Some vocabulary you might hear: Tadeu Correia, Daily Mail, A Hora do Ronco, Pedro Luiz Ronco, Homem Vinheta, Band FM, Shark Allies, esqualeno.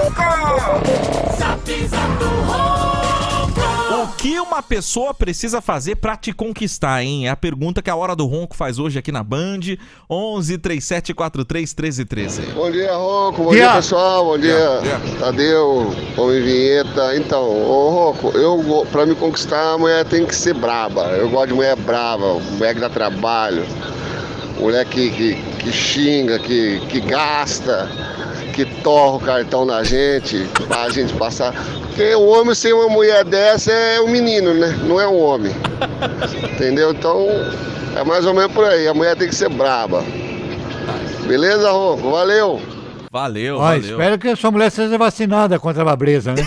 Ronco! Zapizado Ronco! O que uma pessoa precisa fazer pra te conquistar, hein? É a pergunta que a Hora do Ronco faz hoje aqui na Band. 11-3743-1313. Bom dia, Ronco. Bom dia, pessoal. Bom dia, Tadeu, Homem Vinheta. Então, ô, Ronco, pra me conquistar, a mulher tem que ser braba. Eu gosto de mulher brava, mulher que dá trabalho. Mulher que xinga, que gasta, que torra o cartão na gente, pra gente passar. Porque o homem sem uma mulher dessa é um menino, né? Não é um homem. Entendeu? Então, é mais ou menos por aí. A mulher tem que ser braba. Beleza, Ronco? Valeu! Valeu, ó, valeu. Espero que a sua mulher seja vacinada contra a labreza, né?